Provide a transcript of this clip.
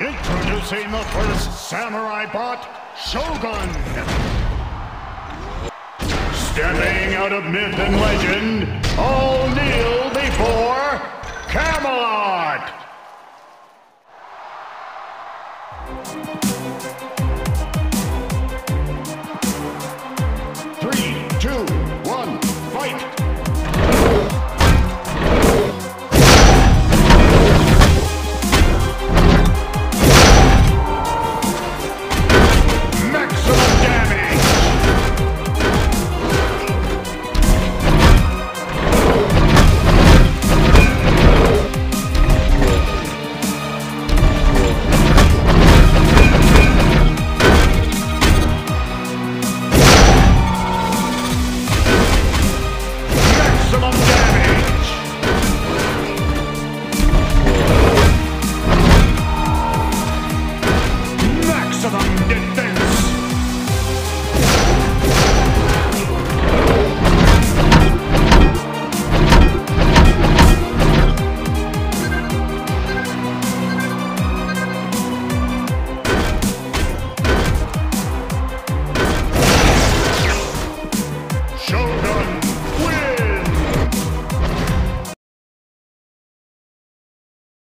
Introducing the first samurai bot, Shogun. Stepping out of myth and legend, all kneel before Camelot.